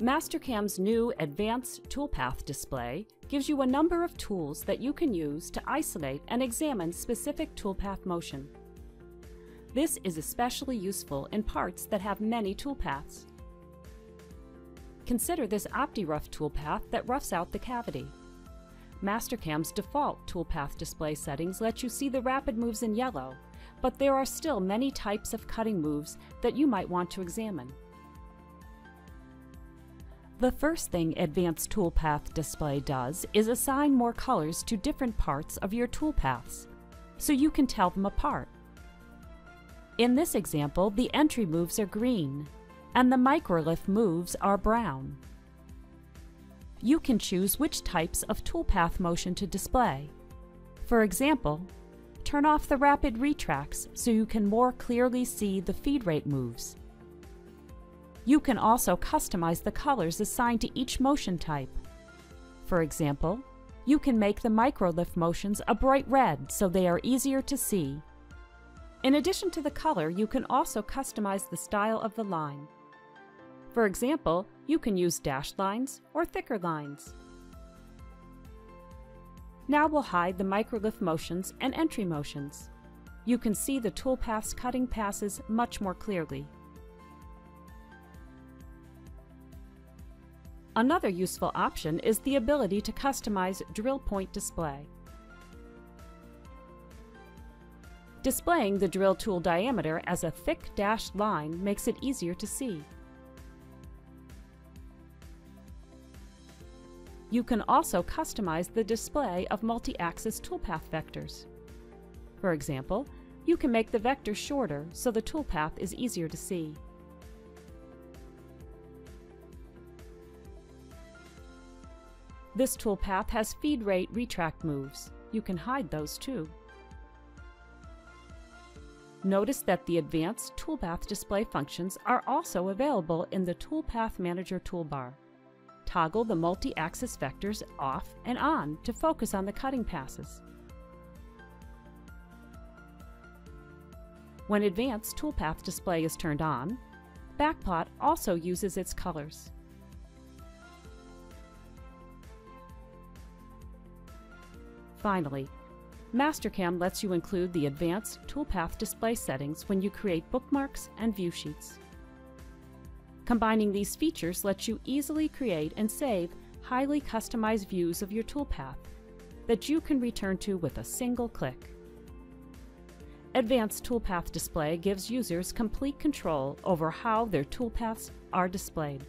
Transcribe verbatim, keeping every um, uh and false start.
Mastercam's new Advanced Toolpath display gives you a number of tools that you can use to isolate and examine specific toolpath motion. This is especially useful in parts that have many toolpaths. Consider this OptiRough toolpath that roughs out the cavity. Mastercam's default toolpath display settings let you see the rapid moves in yellow, but there are still many types of cutting moves that you might want to examine. The first thing Advanced Toolpath Display does is assign more colors to different parts of your toolpaths, so you can tell them apart. In this example, the entry moves are green, and the microlift moves are brown. You can choose which types of toolpath motion to display. For example, turn off the rapid retracts so you can more clearly see the feed rate moves. You can also customize the colors assigned to each motion type. For example, you can make the microlift motions a bright red so they are easier to see. In addition to the color, you can also customize the style of the line. For example, you can use dashed lines or thicker lines. Now we'll hide the microlift motions and entry motions. You can see the toolpath's cutting passes much more clearly. Another useful option is the ability to customize drill point display. Displaying the drill tool diameter as a thick dashed line makes it easier to see. You can also customize the display of multi-axis toolpath vectors. For example, you can make the vector shorter so the toolpath is easier to see. This toolpath has feed rate retract moves. You can hide those too. Notice that the advanced toolpath display functions are also available in the Toolpath Manager toolbar. Toggle the multi-axis vectors off and on to focus on the cutting passes. When advanced toolpath display is turned on, Backplot also uses its colors. Finally, Mastercam lets you include the advanced toolpath display settings when you create bookmarks and view sheets. Combining these features lets you easily create and save highly customized views of your toolpath that you can return to with a single click. Advanced Toolpath Display gives users complete control over how their toolpaths are displayed.